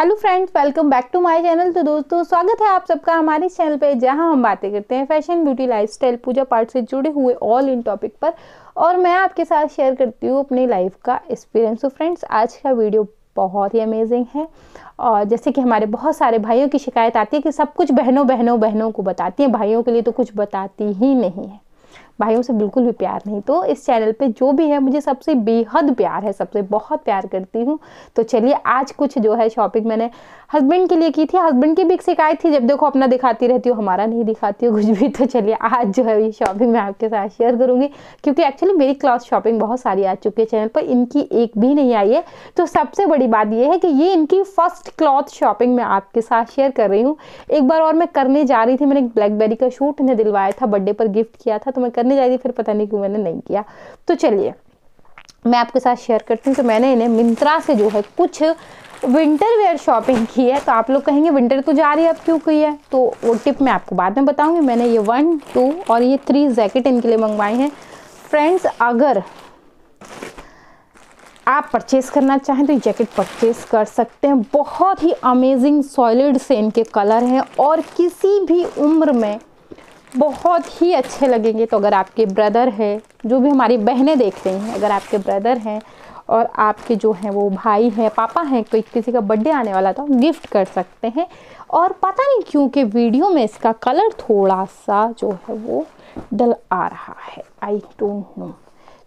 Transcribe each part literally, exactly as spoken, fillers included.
Hello friends, welcome back to my channel. तो दोस्तों, स्वागत है आप सबका हमारे चैनल पे, जहां हम बातें करते हैं फैशन, ब्यूटी, लाइफस्टाइल, पूजा पाठ से जुड़े हुए ऑल इन टॉपिक पर, और मैं आपके साथ शेयर करती हूँ अपनी लाइफ का एक्सपीरियंस। तो फ्रेंड्स, आज का वीडियो बहुत ही अमेजिंग है। और जैसे कि हमारे बहुत सारे भाइयों की शिकायत आती है कि सब कुछ बहनों बहनों बहनों को बताती हैं, भाइयों के लिए तो कुछ बताती ही नहीं है, भाइयों से बिल्कुल भी प्यार नहीं। तो इस चैनल पे जो भी है, मुझे सबसे बेहद प्यार है, सबसे बहुत प्यार करती हूँ। तो चलिए, आज कुछ जो है शॉपिंग मैंने हस्बैंड के लिए की थी। हस्बैंड की भी एक शिकायत थी, जब देखो अपना दिखाती रहती हो, हमारा नहीं दिखाती हो कुछ भी। तो चलिए, आज जो है ये शॉपिंग मैं आपके साथ शेयर करूँगी, क्योंकि एक्चुअली मेरी क्लॉथ शॉपिंग बहुत सारी आ चुकी है चैनल पर, इनकी एक भी नहीं आई है। तो सबसे बड़ी बात यह है कि ये इनकी फर्स्ट क्लॉथ शॉपिंग मैं आपके साथ शेयर कर रही हूँ। एक बार और मैं करने जा रही थी, मैंने एक ब्लैकबेरी का शूट इन्हें दिलवाया था, बर्थडे पर गिफ्ट किया था, तो मैं करने जा रही, फिर पता नहीं क्यों मैंने नहीं किया। तो चलिए, मैं आपके साथ शेयर करती हूँ। तो मैंने इन्हें मिंत्रा से जो है कुछ विंटर वेयर शॉपिंग की है। तो आप लोग कहेंगे विंटर तो जा रही है, अब क्यों की है? तो वो टिप मैं आपको बाद में बताऊँगी। मैंने ये वन टू और ये थ्री जैकेट इनके लिए मंगवाई हैं। फ्रेंड्स, अगर आप परचेस करना चाहें तो ये जैकेट परचेस कर सकते हैं। बहुत ही अमेजिंग सॉलिड से इनके कलर हैं और किसी भी उम्र में बहुत ही अच्छे लगेंगे। तो अगर आपके ब्रदर है, जो भी हमारी बहनें देख रही हैं, अगर आपके ब्रदर हैं और आपके जो हैं वो भाई हैं, पापा हैं, कोई किसी का बर्थडे आने वाला था, गिफ्ट कर सकते हैं। और पता नहीं क्यों कि वीडियो में इसका कलर थोड़ा सा जो है वो डल आ रहा है, आई डोंट नो।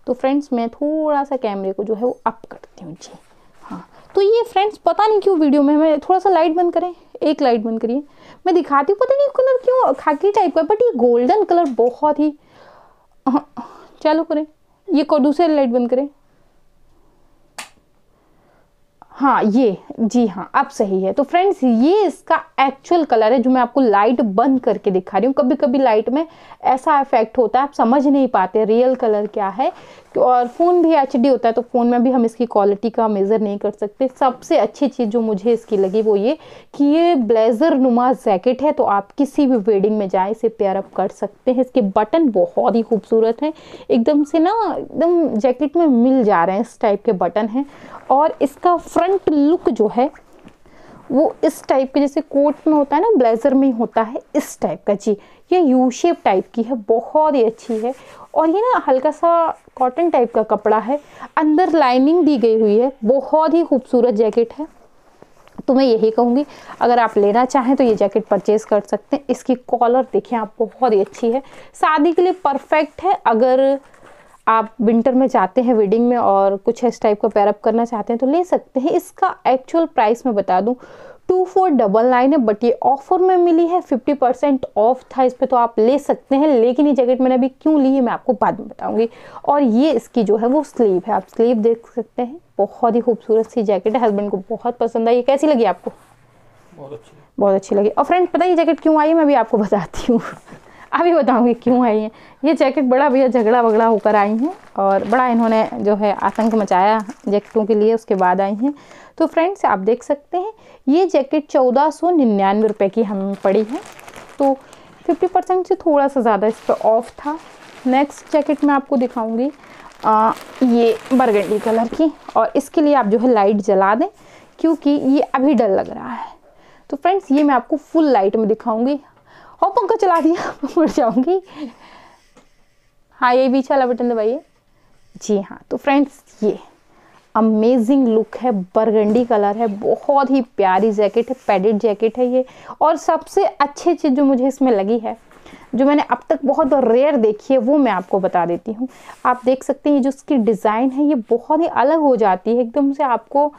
तो फ्रेंड्स, मैं थोड़ा सा कैमरे को जो है वो अप करती हूँ जी। हाँ, तो ये फ्रेंड्स, पता नहीं क्यों वीडियो में हमें थोड़ा सा लाइट बंद करें, एक लाइट बंद करिए, मैं दिखाती हूँ। पता नहीं कलर क्यों खाकी टाइप का, बट ये गोल्डन कलर बहुत ही, चलो करें ये को, दूसरे लाइट बंद करें। हाँ, ये जी हाँ, अब सही है। तो फ्रेंड्स, ये इसका एक्चुअल कलर है जो मैं आपको लाइट बंद करके दिखा रही हूँ। कभी कभी लाइट में ऐसा इफेक्ट होता है, आप समझ नहीं पाते रियल कलर क्या है। और फ़ोन भी एच डी होता है, तो फ़ोन में भी हम इसकी क्वालिटी का मेज़र नहीं कर सकते। सबसे अच्छी चीज़ जो मुझे इसकी लगी वो ये कि ये ब्लेज़र नुमा जैकेट है, तो आप किसी भी वेडिंग में जाएँ इसे पेयर अप कर सकते हैं। इसके बटन बहुत ही खूबसूरत हैं, एकदम से ना एकदम जैकेट में मिल जा रहे हैं, इस टाइप के बटन हैं। और इसका फ्रंट लुक जो है वो इस टाइप के, जैसे कोट में होता है ना, ब्लेज़र में होता है, इस टाइप का जी। ये यू शेप टाइप की है, बहुत ही अच्छी है। और ये ना हल्का सा कॉटन टाइप का कपड़ा है, अंदर लाइनिंग दी गई हुई है, बहुत ही खूबसूरत जैकेट है। तो मैं यही कहूँगी, अगर आप लेना चाहें तो ये जैकेट परचेज़ कर सकते हैं। इसकी कॉलर देखें आप, बहुत ही अच्छी है, शादी के लिए परफेक्ट है। अगर आप विंटर में जाते हैं वेडिंग में और कुछ इस टाइप का पैरअप करना चाहते हैं तो ले सकते हैं। इसका एक्चुअल प्राइस मैं बता दूं, टू फोर डबल नाइन है, बट ये ऑफ़र में मिली है, फिफ्टी परसेंट ऑफ था इस पर, तो आप ले सकते हैं। लेकिन ये जैकेट मैंने अभी क्यों ली है, मैं आपको बाद में बताऊंगी। और ये इसकी जो है वो स्लीव है, आप स्लीव देख सकते हैं, बहुत ही खूबसूरत सी जैकेट है। हस्बैंड को बहुत पसंद आई। ये कैसी लगी आपको? बहुत अच्छी, बहुत अच्छी लगी। और फ्रेंड्स, पता है ये जैकेट क्यों आई है? मैं भी आपको बताती हूँ, अभी बताऊंगी क्यों आई है ये जैकेट। बड़ा भैया झगड़ा वगड़ा होकर आई हैं और बड़ा इन्होंने जो है आतंक मचाया जैकेटों के लिए, उसके बाद आई हैं। तो फ्रेंड्स, आप देख सकते हैं ये जैकेट चौदह सौ निन्यानवे रुपये की हमें पड़ी है, तो फिफ्टी परसेंट से थोड़ा सा ज़्यादा इस पर ऑफ था। नेक्स्ट जैकेट मैं आपको दिखाऊंगी, आ, ये बरगंडी कलर की, और इसके लिए आप जो है लाइट जला दें, क्योंकि ये अभी डर लग रहा है। तो फ्रेंड्स, ये मैं आपको फुल लाइट में दिखाऊँगी। और पंखा चला दिया, उड़ जाऊंगी। हाँ, ये बीच वाला बटन दबाइए जी। हाँ, तो फ्रेंड्स, ये अमेजिंग लुक है, बरगंडी कलर है, बहुत ही प्यारी जैकेट है, पैडेड जैकेट है ये। और सबसे अच्छी चीज़ जो मुझे इसमें लगी है, जो मैंने अब तक बहुत रेयर देखी है, वो मैं आपको बता देती हूँ। आप देख सकते हैं ये जो इसकी डिज़ाइन है, ये बहुत ही अलग हो जाती है एकदम से। आपको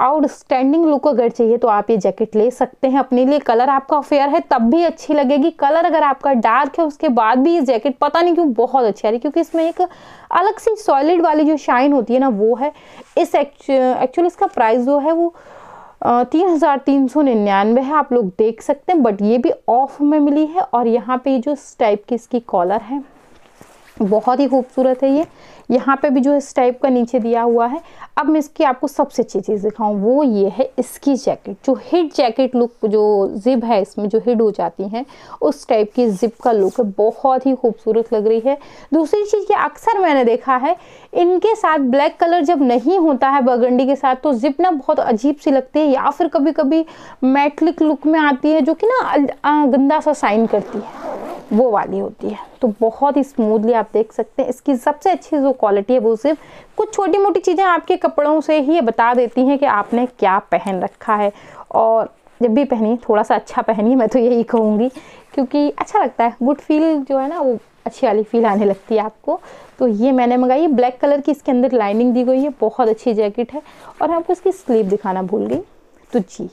आउटस्टैंडिंग लुक अगर चाहिए तो आप ये जैकेट ले सकते हैं अपने लिए। कलर आपका फेयर है तब भी अच्छी लगेगी, कलर अगर आपका डार्क है उसके बाद भी ये जैकेट पता नहीं क्यों बहुत अच्छी आ रही है, क्योंकि इसमें एक अलग सी सॉलिड वाली जो शाइन होती है ना, वो है इस एक्चुअली। इसका प्राइस जो है वो तीन हज़ार तीन सौ निन्यानवे है, आप लोग देख सकते हैं, बट ये भी ऑफ में मिली है। और यहाँ पर जो इस टाइप की इसकी कॉलर है, बहुत ही खूबसूरत है ये। यहाँ पे भी जो इस टाइप का नीचे दिया हुआ है। अब मैं इसकी आपको सबसे अच्छी चीज़ दिखाऊं, वो ये है इसकी जैकेट, जो हिट जैकेट लुक, जो जिप है इसमें जो हिट हो जाती हैं उस टाइप की जिप का लुक है, बहुत ही खूबसूरत लग रही है। दूसरी चीज़ कि अक्सर मैंने देखा है इनके साथ ब्लैक कलर जब नहीं होता है बर्गंडी के साथ तो जिप ना बहुत अजीब सी लगती है, या फिर कभी कभी मेटलिक लुक में आती है जो कि ना गंदा सा साइन करती है, वो वाली होती है। तो बहुत ही स्मूथली आप देख सकते हैं, इसकी सबसे अच्छी जो क्वालिटी है वो सिर्फ कुछ छोटी मोटी चीज़ें आपके कपड़ों से ही ये बता देती हैं कि आपने क्या पहन रखा है। और जब भी पहनिए थोड़ा सा अच्छा पहनिए, मैं तो यही कहूँगी, क्योंकि अच्छा लगता है, गुड फील जो है ना वो अच्छी वाली फील आने लगती है आपको। तो ये मैंने मंगाई, ब्लैक कलर की इसके अंदर लाइनिंग दी गई है, बहुत अच्छी जैकेट है। और आपको इसकी स्लीव दिखाना भूल गई, तो जी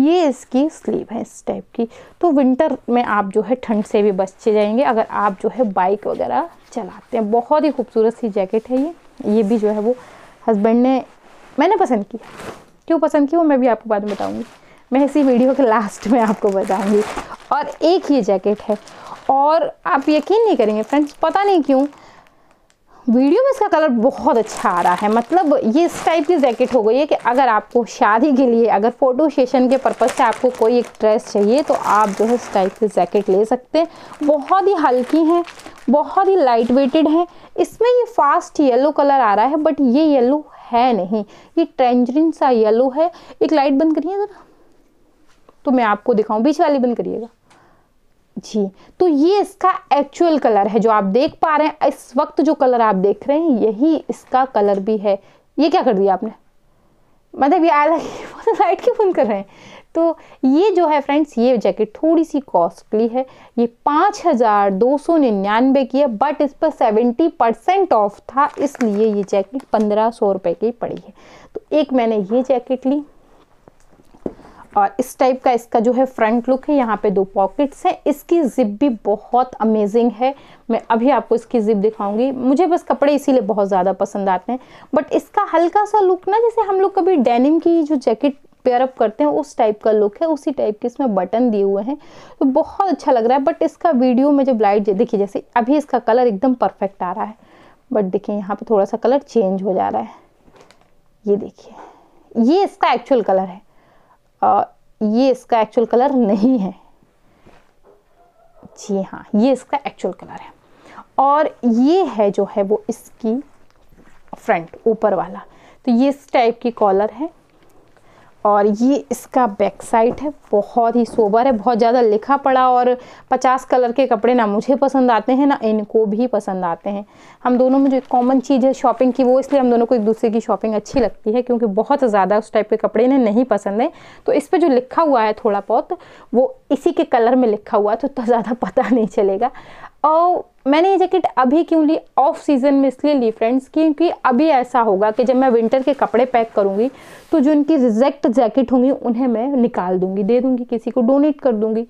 ये इसकी स्लीव है इस टाइप की। तो विंटर में आप जो है ठंड से भी बच जाएंगे अगर आप जो है बाइक वगैरह चलाते हैं। बहुत ही खूबसूरत सी जैकेट है ये। ये भी जो है वो हस्बैंड ने, मैंने पसंद किया, क्यों पसंद की वो मैं भी आपको बाद में बताऊंगी, मैं इसी वीडियो के लास्ट में आपको बताऊंगी। और एक ये जैकेट है, और आप यकीन नहीं करेंगे फ्रेंड्स, पता नहीं क्यों वीडियो में इसका कलर बहुत अच्छा आ रहा है। मतलब ये इस टाइप की जैकेट हो गई है कि अगर आपको शादी के लिए, अगर फोटो सेशन के पर्पज़ से आपको कोई एक ड्रेस चाहिए तो आप जो है इस टाइप की जैकेट ले सकते हैं। बहुत ही हल्की हैं, बहुत ही लाइट वेटेड हैं। इसमें ये फास्ट येलो कलर आ रहा है, बट ये येलो है नहीं, ये ट्रेंजरिन सा येलो है। एक लाइट बंद करिए ज़रा, तो मैं आपको दिखाऊँ, बीच वाली बंद करिएगा जी। तो ये इसका एक्चुअल कलर है जो आप देख पा रहे हैं इस वक्त, जो कलर आप देख रहे हैं यही इसका कलर भी है। ये क्या कर दिया आपने, मतलब ये अलग लाइट क्यों बंद कर रहे हैं। तो ये जो है फ्रेंड्स, ये जैकेट थोड़ी सी कॉस्टली है, ये पाँच हज़ार दो सौ निन्यानवे की है, बट इस पर सेवेंटी परसेंट ऑफ था इसलिए ये जैकेट पंद्रह सौ रुपये की पड़ी है। तो एक मैंने ये जैकेट ली, और इस टाइप का इसका जो है फ्रंट लुक है, यहाँ पे दो पॉकेट्स हैं। इसकी ज़िप भी बहुत अमेजिंग है, मैं अभी आपको इसकी ज़िप दिखाऊंगी। मुझे बस कपड़े इसीलिए बहुत ज़्यादा पसंद आते हैं, बट इसका हल्का सा लुक ना, जैसे हम लोग कभी डेनिम की जो जैकेट पेयरअप करते हैं उस टाइप का लुक है, उसी टाइप के इसमें बटन दिए हुए हैं, तो बहुत अच्छा लग रहा है। बट इसका वीडियो में जब लाइट देखिए, जैसे अभी इसका कलर एकदम परफेक्ट आ रहा है, बट देखिए यहाँ पर थोड़ा सा कलर चेंज हो जा रहा है। ये देखिए, ये इसका एक्चुअल कलर है, आ, ये इसका एक्चुअल कलर नहीं है जी हाँ, ये इसका एक्चुअल कलर है। और ये है जो है वो इसकी फ्रंट ऊपर वाला, तो ये इस टाइप की कॉलर है, और ये इसका बैक साइड है। बहुत ही सोबर है, बहुत ज़्यादा लिखा पड़ा, और पचास कलर के कपड़े ना मुझे पसंद आते हैं ना इनको भी पसंद आते हैं। हम दोनों में जो एक कॉमन चीज़ है शॉपिंग की, वो इसलिए हम दोनों को एक दूसरे की शॉपिंग अच्छी लगती है क्योंकि बहुत ज़्यादा उस टाइप के कपड़े इन्हें नहीं पसंद है। तो इस पर जो लिखा हुआ है थोड़ा बहुत वो इसी के कलर में लिखा हुआ है, तो इतना ज़्यादा पता नहीं चलेगा। और मैंने ये जैकेट अभी क्यों ली, ऑफ सीज़न में इसलिए ली फ्रेंड्स क्योंकि अभी ऐसा होगा कि जब मैं विंटर के कपड़े पैक करूँगी तो जो इनकी रिजेक्ट जैकेट होंगी उन्हें मैं निकाल दूँगी, दे दूँगी, किसी को डोनेट कर दूँगी।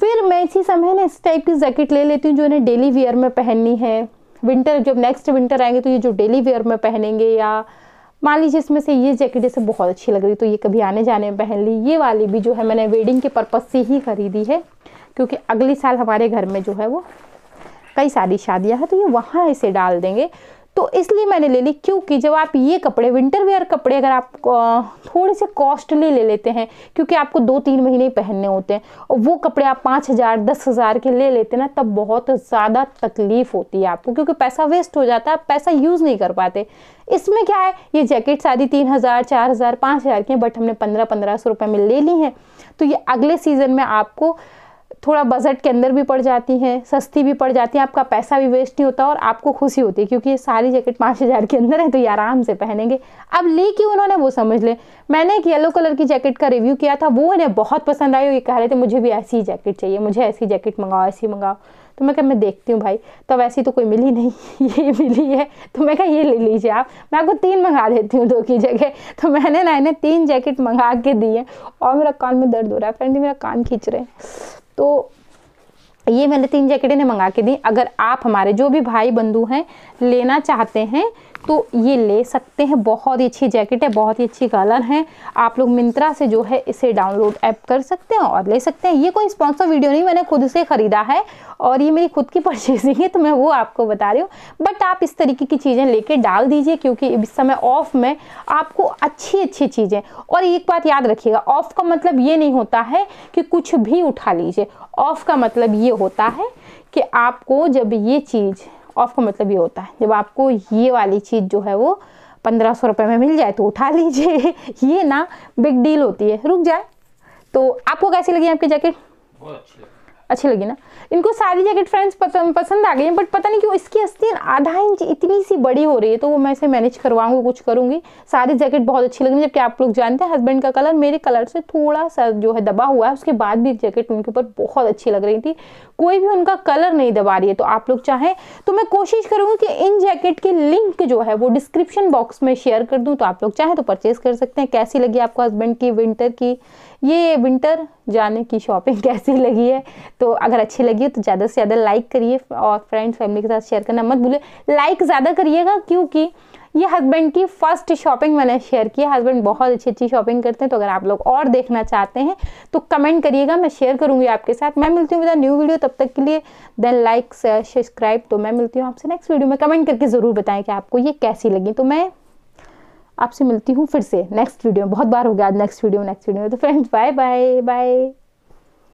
फिर मैं इसी समय ना इस टाइप की जैकेट ले लेती हूँ जो इन्हें डेली वेयर में पहननी है। विंटर जब नेक्स्ट विंटर आएंगे तो ये जो डेली वेयर में पहनेंगे, या मान लीजिए इसमें से ये जैकेट जैसे बहुत अच्छी लग रही तो ये कभी आने जाने में पहन ली। ये वाली भी जो है मैंने वेडिंग के पर्पज़ से ही खरीदी है क्योंकि अगले साल हमारे घर में जो है वो कई सारी शादियां हैं तो ये वहाँ इसे डाल देंगे, तो इसलिए मैंने ले ली। क्योंकि जब आप ये कपड़े विंटर वेयर कपड़े अगर आप थोड़े से कॉस्टली ले लेते हैं क्योंकि आपको दो तीन महीने ही पहनने होते हैं, और वो कपड़े आप पाँच हज़ार दस हज़ार के ले लेते हैं ना, तब बहुत ज़्यादा तकलीफ़ होती है आपको क्योंकि पैसा वेस्ट हो जाता है, आप पैसा यूज़ नहीं कर पाते। इसमें क्या है, ये जैकेट सारी तीन हज़ार चार हज़ार पाँच हज़ार की, बट हमने पंद्रह पंद्रह सौ रुपये में ले ली हैं, तो ये अगले सीज़न में आपको थोड़ा बजट के अंदर भी पड़ जाती हैं, सस्ती भी पड़ जाती हैं, आपका पैसा भी वेस्ट नहीं होता और आपको खुशी होती है क्योंकि ये सारी जैकेट पाँच हज़ार के अंदर है तो ये आराम से पहनेंगे। अब ली कि उन्होंने वो समझ ले, मैंने एक येलो कलर की जैकेट का रिव्यू किया था, वो इन्हें बहुत पसंद आई और ये कह रहे थे मुझे भी ऐसी जैकेट चाहिए, मुझे ऐसी जैकेट मंगाओ, ऐसी मंगाओ। तो मैं कहा मैं देखती हूँ भाई, तब ऐसी तो कोई मिली नहीं, ये मिली है, तो मैं कहा ये ले लीजिए आप, मैं आपको तीन मंगा देती हूँ दो की जगह। तो मैंने ना इन्हें तीन जैकेट मंगा के दी है। और मेरा कान में दर्द हो रहा है फ्रेंड, मेरा कान खींच रहे हैं, तो ये मैंने तीन जैकेटें ने मंगा के दी। अगर आप हमारे जो भी भाई बंधु हैं लेना चाहते हैं तो ये ले सकते हैं। बहुत ही अच्छी जैकेट है, बहुत ही अच्छी कलर है। आप लोग मिंत्रा से जो है इसे डाउनलोड ऐप कर सकते हैं और ले सकते हैं। ये कोई स्पॉन्सर वीडियो नहीं, मैंने खुद से ख़रीदा है और ये मेरी खुद की परचेजिंग है तो मैं वो आपको बता रही हूँ। बट आप इस तरीके की चीज़ें लेके डाल दीजिए क्योंकि इस समय ऑफ में आपको अच्छी अच्छी चीज़ें। और एक बात याद रखिएगा, ऑफ का मतलब ये नहीं होता है कि कुछ भी उठा लीजिए। ऑफ का मतलब ये होता है कि आपको जब ये चीज़ ऑफ का मतलब ये होता है जब आपको ये वाली चीज़ जो है वो पंद्रह सौ रुपये में मिल जाए तो उठा लीजिए। ये ना बिग डील होती है, रुक जाए। तो आपको कैसी लगी आपकी जैकेट? बहुत अच्छी, अच्छी लगी ना। इनको सारी जैकेट फ्रेंड्स पसंद आ गई है, बट पता नहीं क्यों इसकी आस्तीन आधा इंच इतनी सी बड़ी हो रही है, तो वो मैं इसे मैनेज करवाऊंगी, कुछ करूंगी। सारी जैकेट बहुत अच्छी लगी, जबकि आप लोग जानते हैं हस्बैंड का कलर मेरे कलर से थोड़ा सा जो है दबा हुआ है, उसके बाद भी जैकेट उनके ऊपर बहुत अच्छी लग रही थी, कोई भी उनका कलर नहीं दबा रही है। तो आप लोग चाहें तो मैं कोशिश करूँगी कि इन जैकेट की लिंक जो है वो डिस्क्रिप्शन बॉक्स में शेयर कर दूँ, तो आप लोग चाहें तो परचेज कर सकते हैं। कैसी लगी आपको हस्बैंड की विंटर की ये विंटर जाने की शॉपिंग कैसी लगी है? तो अगर अच्छी लगी है तो ज़्यादा से ज़्यादा लाइक करिए और फ्रेंड्स फैमिली के साथ शेयर करना मत भूलिए। लाइक ज़्यादा करिएगा क्योंकि ये हस्बैंड की फर्स्ट शॉपिंग मैंने शेयर की है। हस्बैंड बहुत अच्छी अच्छी शॉपिंग करते हैं, तो अगर आप लोग और देखना चाहते हैं तो कमेंट करिएगा, मैं शेयर करूँगी आपके साथ। मैं मिलती हूँ विद न्यू वीडियो, तब तक के लिए देन लाइक सब्सक्राइब। तो मैं मिलती हूँ आपसे नेक्स्ट वीडियो में। कमेंट करके ज़रूर बताएं कि आपको ये कैसी लगी। तो मैं आपसे मिलती हूँ फिर से नेक्स्ट वीडियो में। बहुत बार हो गया आज नेक्स्ट वीडियो नेक्स्ट वीडियो में। तो फ्रेंड्स बाय बाय बाय।